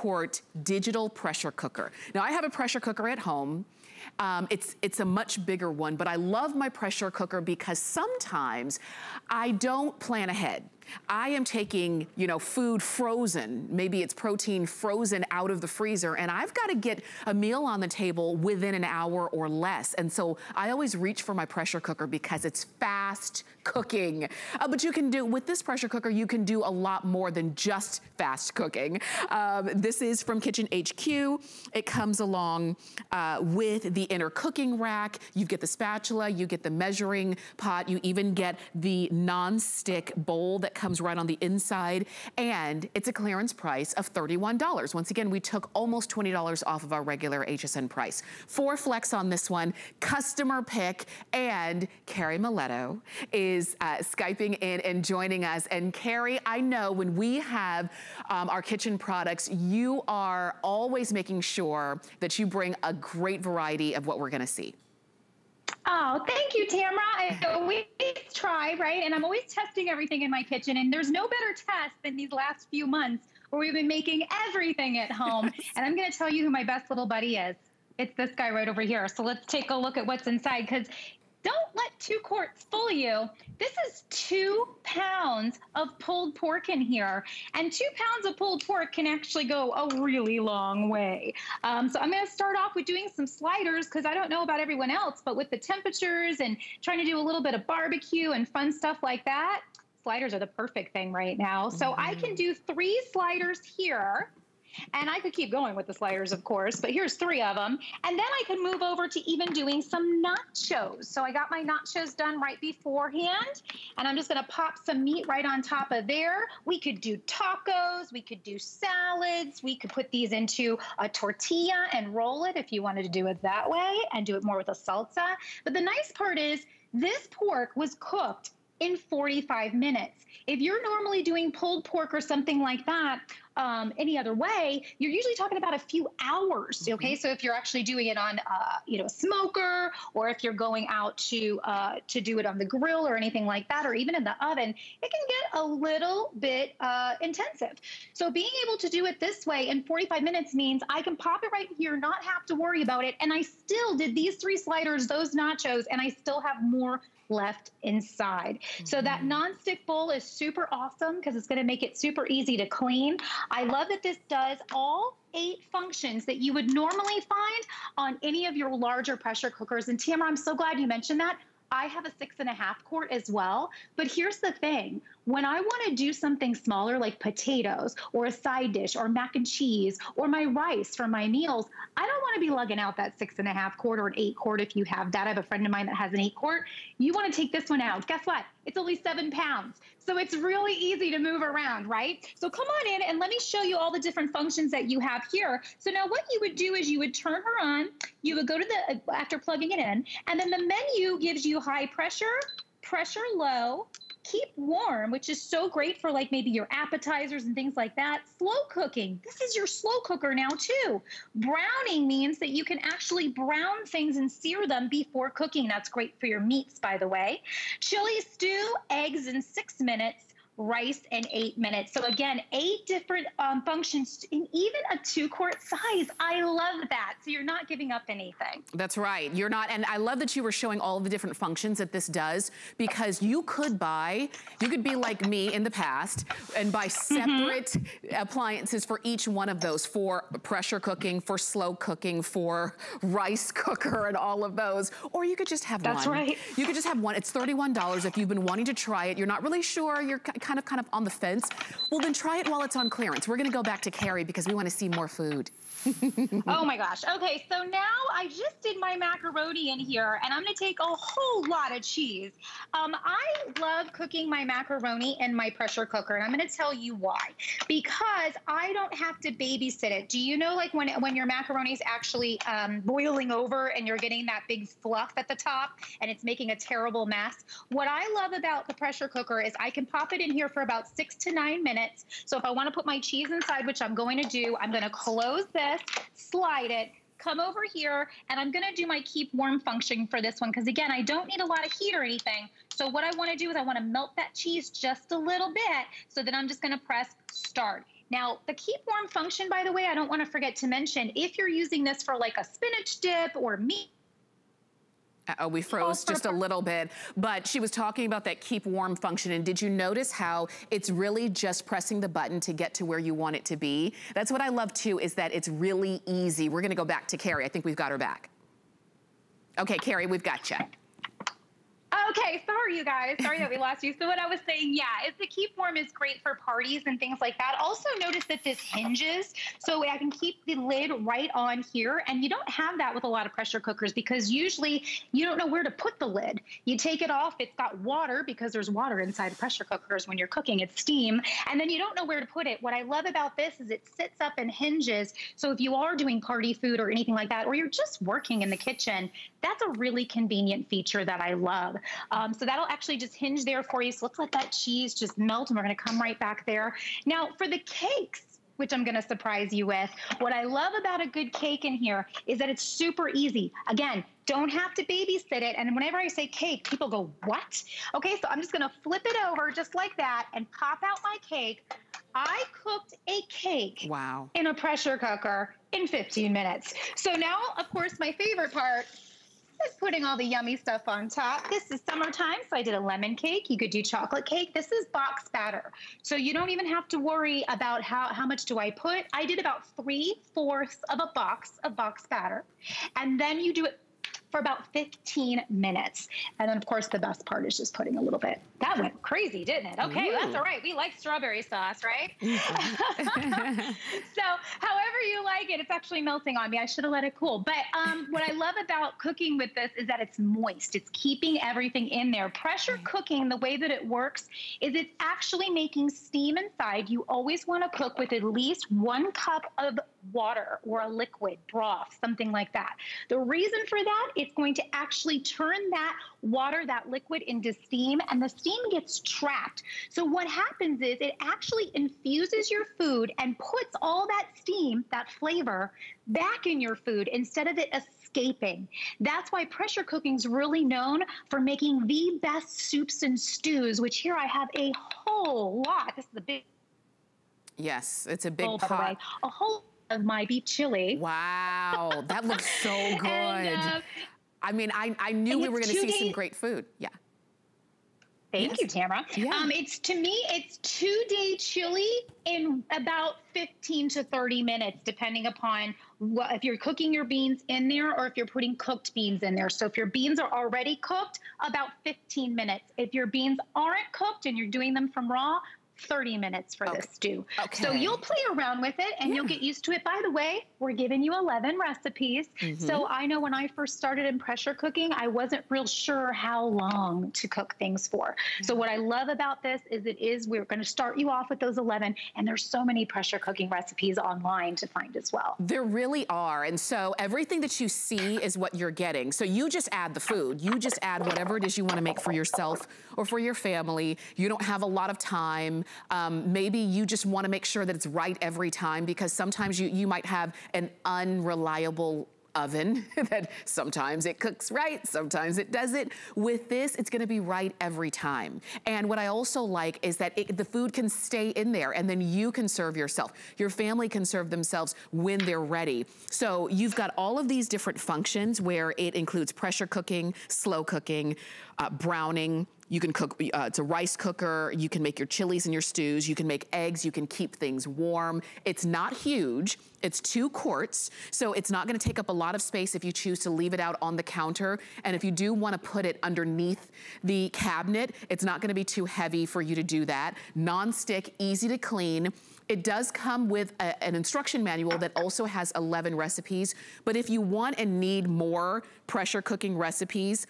quart digital pressure cooker. Now I have a pressure cooker at home. It's a much bigger one, but I love my pressure cooker because sometimes I don't plan ahead. I am taking, you know, food frozen, maybe it's protein frozen out of the freezer, and I've got to get a meal on the table within an hour or less. And so I always reach for my pressure cooker because it's fast cooking. But you can do, with this pressure cooker, you can do a lot more than just fast cooking. This is from Kitchen HQ. It comes along with the inner cooking rack. You get the spatula, you get the measuring pot, you even get the non-stick bowl that comes right on the inside, and it's a clearance price of $31. Once again, we took almost $20 off of our regular HSN price. 4 Flex on this one, customer pick, and Carrie Mileto is Skyping in and joining us. And Carrie, I know when we have our kitchen products, you are always making sure that you bring a great variety of what we're gonna see. Oh, thank you, Tamra. I always try, right? And I'm always testing everything in my kitchen, and there's no better test than these last few months where we've been making everything at home. Yes. And I'm going to tell you who my best little buddy is. It's this guy right over here. So let's take a look at what's inside, because don't let 2 quarts fool you. This is 2 pounds of pulled pork in here. And 2 pounds of pulled pork can actually go a really long way. So I'm gonna start off with doing some sliders, because I don't know about everyone else, but with the temperatures and trying to do a little bit of barbecue and fun stuff like that, sliders are the perfect thing right now. So I can do 3 sliders here. And I could keep going with the sliders, of course, but here's 3 of them. And then I can move over to even doing some nachos. So I got my nachos done right beforehand, and I'm just gonna pop some meat right on top of there. We could do tacos, we could do salads, we could put these into a tortilla and roll it if you wanted to do it that way and do it more with a salsa. But the nice part is this pork was cooked in 45 minutes. If you're normally doing pulled pork or something like that, any other way, you're usually talking about a few hours, okay? So if you're actually doing it on, you know, a smoker, or if you're going out to do it on the grill or anything like that, or even in the oven, it can get a little bit intensive. So being able to do it this way in 45 minutes means I can pop it right here, not have to worry about it, and I still did these 3 sliders, those nachos, and I still have more left inside. So that nonstick bowl is super awesome because it's gonna make it super easy to clean. I love that this does all 8 functions that you would normally find on any of your larger pressure cookers. And Tamra, I'm so glad you mentioned that. I have a 6.5 quart as well, but here's the thing. When I want to do something smaller like potatoes or a side dish or mac and cheese or my rice for my meals, I don't want to be lugging out that 6.5 quart or an 8 quart if you have that. I have a friend of mine that has an 8 quart. You want to take this one out. Guess what? It's only 7 pounds. So it's really easy to move around, right? So come on in and let me show you all the different functions that you have here. So now what you would do is you would turn her on, you would go to the, after plugging it in, and then the menu gives you high pressure, pressure low, keep warm, which is so great for like maybe your appetizers and things like that. Slow cooking. This is your slow cooker now too. Browning means that you can actually brown things and sear them before cooking. That's great for your meats, by the way. Chili stew, eggs in 6 minutes. Rice in 8 minutes. So again, 8 different functions in even a 2 quart size. I love that. So you're not giving up anything. That's right. You're not. And I love that you were showing all the different functions that this does, because you could buy, you could be like me in the past and buy separate appliances for each one of those, for pressure cooking, for slow cooking, for rice cooker and all of those. Or you could just have one. That's right. You could just have one. It's $31 if you've been wanting to try it. You're not really sure. You're kind of on the fence. Well, then try it while it's on clearance. We're gonna go back to Carrie because we want to see more food. Oh my gosh. Okay, so now I just did my macaroni in here, and I'm gonna take a whole lot of cheese. I love cooking my macaroni in my pressure cooker, and I'm gonna tell you why. Because I don't have to babysit it. Do you know, like when your macaroni's actually boiling over and you're getting that big fluff at the top and it's making a terrible mess? What I love about the pressure cooker is I can pop it in here for about 6 to 9 minutes. So if I want to put my cheese inside, which I'm going to do, I'm going to close this, slide it, come over here, and I'm going to do my keep warm function for this one, because again, I don't need a lot of heat or anything. So what I want to do is I want to melt that cheese just a little bit. So then I'm just going to press start. Now, the keep warm function, by the way, I don't want to forget to mention, if you're using this for like a spinach dip or meat. Uh-oh, we froze just a little bit, but she was talking about that keep warm function. And did you notice how it's really just pressing the button to get to where you want it to be? That's what I love too, is that it's really easy. We're going to go back to Carrie. I think we've got her back. Okay, Carrie, we've got you. Okay, sorry you guys, sorry that we lost you. So what I was saying, yeah, is the keep warm is great for parties and things like that. Also notice that this hinges, so I can keep the lid right on here, and you don't have that with a lot of pressure cookers because usually you don't know where to put the lid. You take it off, it's got water because there's water inside pressure cookers when you're cooking, it's steam, and then you don't know where to put it. What I love about this is it sits up and hinges, so if you are doing party food or anything like that, or you're just working in the kitchen, that's a really convenient feature that I love. So that'll actually just hinge there for you. So let's let that cheese just melt, and we're going to come right back there. Now, for the cakes, which I'm going to surprise you with, what I love about a good cake in here is that it's super easy. Again, don't have to babysit it. And whenever I say cake, people go, what? Okay, so I'm just going to flip it over just like that and pop out my cake. I cooked a cake in a pressure cooker in 15 minutes. So now, of course, my favorite part, just putting all the yummy stuff on top. This is summertime, so I did a lemon cake. You could do chocolate cake. This is box batter, so you don't even have to worry about how much do I put. I did about 3/4 of a box of box batter, and then you do it for about 15 minutes. And then, of course, the best part is just putting a little bit. That went crazy, didn't it? Okay, well, that's all right. We like strawberry sauce, right? So however you like it, it's actually melting on me. I should have let it cool. But what I love about cooking with this is that it's moist. It's keeping everything in there. Pressure cooking, the way that it works, is it's actually making steam inside. You always want to cook with at least 1 cup of water or a liquid broth, something like that. The reason for that, it's going to actually turn that water, that liquid, into steam, and the steam gets trapped. So what happens is it actually infuses your food and puts all that steam, that flavor, back in your food instead of it escaping. That's why pressure cooking is really known for making the best soups and stews, which here I have a whole lot. This is a big... Yes, it's a big pot. A whole... of my beef chili. Wow, that looks so good. And, I mean, I knew we were going to see some great food. Yeah. Thank you, Tamara. Yeah. It's, to me, it's 2-day chili in about 15 to 30 minutes, depending upon what, if you're cooking your beans in there or if you're putting cooked beans in there. So if your beans are already cooked, about 15 minutes. If your beans aren't cooked and you're doing them from raw, 30 minutes for this stew. So you'll play around with it and you'll get used to it. By the way, we're giving you 11 recipes. So I know when I first started in pressure cooking, I wasn't real sure how long to cook things for. So what I love about this is it is, we're going to start you off with those 11, and there's so many pressure cooking recipes online to find as well. There really are. And so everything that you see is what you're getting. So you just add the food. You just add whatever it is you want to make for yourself or for your family. You don't have a lot of time. Maybe you just want to make sure that it's right every time, because sometimes you might have an unreliable oven that sometimes it cooks right, sometimes it doesn't. With this, it's going to be right every time. And what I also like is that the food can stay in there, and then you can serve yourself. Your family can serve themselves when they're ready. So you've got all of these different functions where it includes pressure cooking, slow cooking, browning. You can cook, it's a rice cooker. You can make your chilies and your stews. You can make eggs. You can keep things warm. It's not huge. It's 2 quarts. So it's not gonna take up a lot of space if you choose to leave it out on the counter. And if you do wanna put it underneath the cabinet, it's not gonna be too heavy for you to do that. Non-stick, easy to clean. It does come with an instruction manual that also has 11 recipes. But if you want and need more pressure cooking recipes,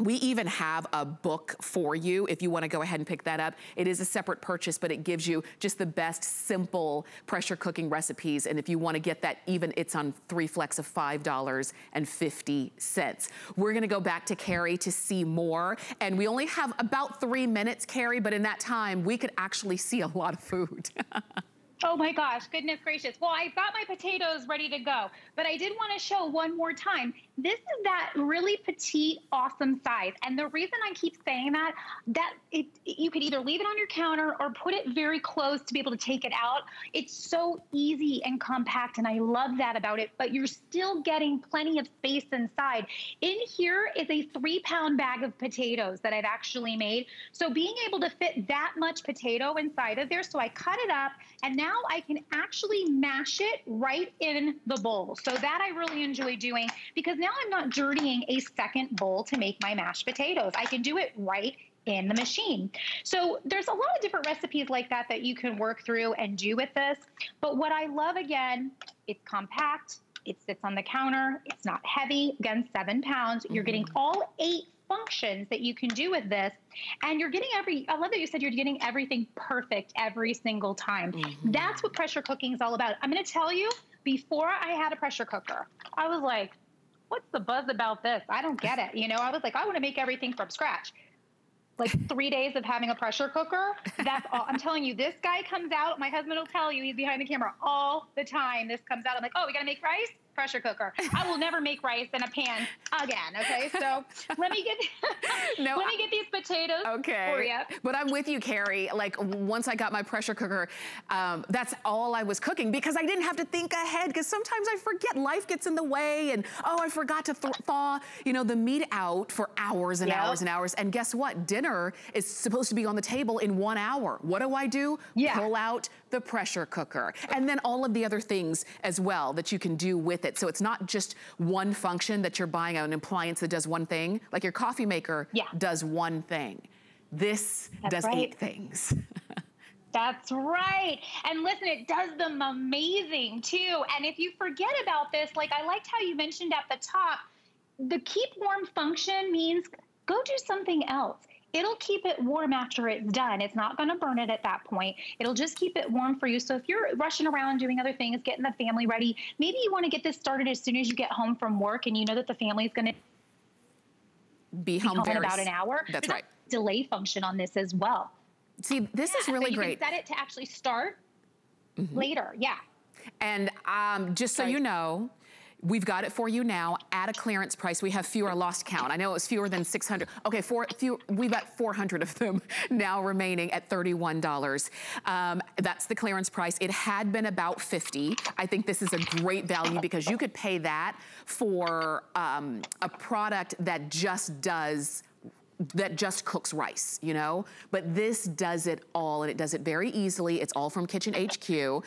we even have a book for you if you want to go ahead and pick that up. It is a separate purchase, but it gives you just the best simple pressure cooking recipes. And if you want to get that, even it's on 3 flex of $5.50. We're going to go back to Carrie to see more. And we only have about 3 minutes, Carrie, but in that time, we could actually see a lot of food. Oh my gosh, goodness gracious. Well, I've got my potatoes ready to go, but I did want to show one more time. This is that really petite, awesome size. And the reason I keep saying that you could either leave it on your counter or put it very close to be able to take it out. It's so easy and compact, and I love that about it, but you're still getting plenty of space inside. In here is a 3-pound bag of potatoes that I've actually made. So being able to fit that much potato inside of there, so I cut it up, and now I can actually mash it right in the bowl. So that I really enjoy doing, because now I'm not dirtying a second bowl to make my mashed potatoes. I can do it right in the machine. So there's a lot of different recipes like that that you can work through and do with this. But what I love, again, it's compact, it sits on the counter, it's not heavy, again, 7 pounds. You're getting all 8 functions that you can do with this, and you're getting I love that you said you're getting everything perfect every single time. That's what pressure cooking is all about. I'm going to tell you, before I had a pressure cooker, I was like, what's the buzz about this? I don't get it. You know, I was like, I want to make everything from scratch. Like 3 days of having a pressure cooker, that's all. I'm telling you, this guy comes out, my husband will tell you, he's behind the camera all the time. This comes out, I'm like, oh, we got to make rice? Pressure cooker. I will never make rice in a pan again. Okay, so let me get these potatoes for you. But I'm with you, Carrie. Like, once I got my pressure cooker, that's all I was cooking, because I didn't have to think ahead, because sometimes I forget, life gets in the way, and oh, I forgot to thaw, you know, the meat out for hours and hours and hours. And guess what? Dinner is supposed to be on the table in 1 hour. What do? Pull out the pressure cooker, and then all of the other things as well that you can do with it. So it's not just one function that you're buying, an appliance that does one thing, like your coffee maker does one thing. This does 8 things. That's right. And listen, it does them amazing too. And if you forget about this, like I liked how you mentioned at the top, the keep warm function means go do something else. It'll keep it warm after it's done. It's not going to burn it at that point. It'll just keep it warm for you. So if you're rushing around doing other things, getting the family ready, maybe you want to get this started as soon as you get home from work, and you know that the family's going to be home in about an hour. That's right. Delay function on this as well. See, this is really great. You can set it to actually start later. Yeah. And just so you know, we've got it for you now at a clearance price. We have fewer, lost count. I know it was fewer than 600. Okay, we've got 400 of them now remaining at $31. That's the clearance price. It had been about 50. I think this is a great value, because you could pay that for a product that just does, that just cooks rice, you know? But this does it all, and it does it very easily. It's all from Kitchen HQ.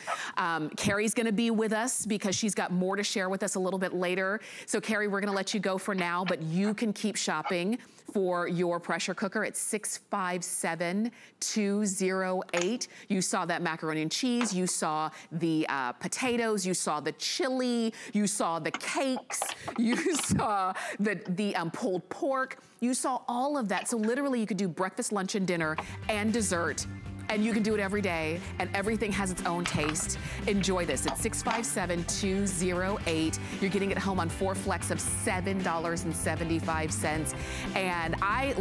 Carrie's gonna be with us, because she's got more to share with us a little bit later. So Carrie, we're gonna let you go for now, but you can keep shopping for your pressure cooker. It's 657-208. You saw that macaroni and cheese, you saw the potatoes, you saw the chili, you saw the cakes, you saw the pulled pork, you saw all of that. So literally you could do breakfast, lunch, and dinner, and dessert. And you can do it every day, and everything has its own taste. Enjoy this. It's 657-208. You're getting it home on 4 flex of $7.75. And I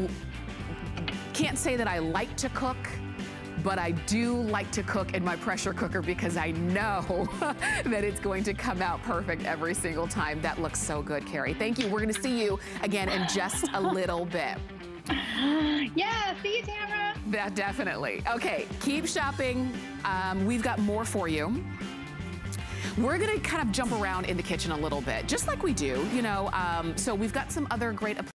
can't say that I like to cook, but I do like to cook in my pressure cooker, because I know that it's going to come out perfect every single time. That looks so good, Carrie. Thank you. We're gonna see you again in just a little bit. Yeah, see you, Tamara. That definitely. Okay, keep shopping. We've got more for you. We're gonna kind of jump around in the kitchen a little bit, just like we do, you know. So we've got some other great